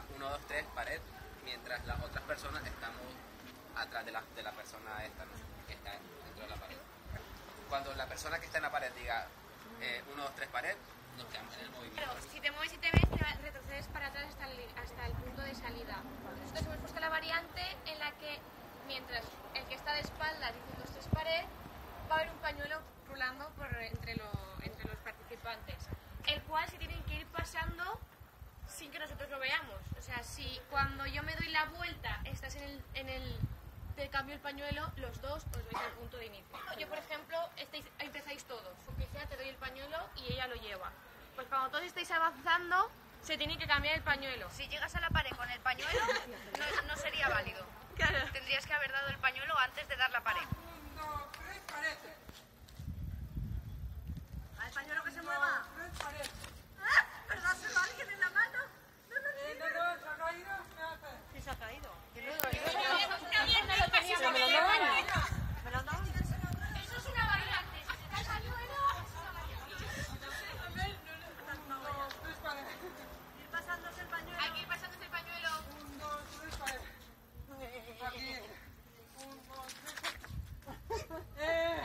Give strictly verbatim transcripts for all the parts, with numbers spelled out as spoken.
está uno, dos, tres, pared, mientras las otras personas estamos atrás de la, de la persona esta, ¿no?, que está dentro de la pared. Cuando la persona que está en la pared diga uno, dos, tres, pared, nos quedamos en el movimiento. Claro, si te mueves y te ves, te retrocedes para atrás hasta el, hasta el punto de salida. Nosotros hemos puesto la variante en la que, mientras el que está de espaldas dice dos, tres, pared, va a haber un pañuelo rulando por entre, lo, entre los participantes, el cual se tienen que ir pasando sin que nosotros lo veamos. O sea, si cuando yo me doy la vuelta estás en el, en el te cambio el pañuelo, los dos os veis al punto de inicio. Yo, por ejemplo, estáis, empezáis todos, porque sea te doy el pañuelo y ella lo lleva. Pues cuando todos estáis avanzando, se tiene que cambiar el pañuelo. Si llegas a la pared con el pañuelo, no, no sería válido. Claro. Tendrías que haber dado el pañuelo antes de dar la pared. Al pañuelo que se mueva. ¡Ah! ¿Verdad, se va alguien en la mano? No, no, no. ¿Se ha caído? Sí, se ha caído. ¿Qué ruido? ¿Me lo han dado? Eso es una variante. Si se cae el pañuelo, es una variante. Ir pasándose el pañuelo. Hay que ir pasándose el pañuelo. Un, dos, tres, para. Aquí. Un, dos, tres, para. ¡Eh! Un,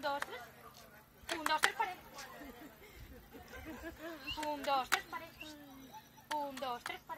dos, tres, pared. Un, dos, tres, pared.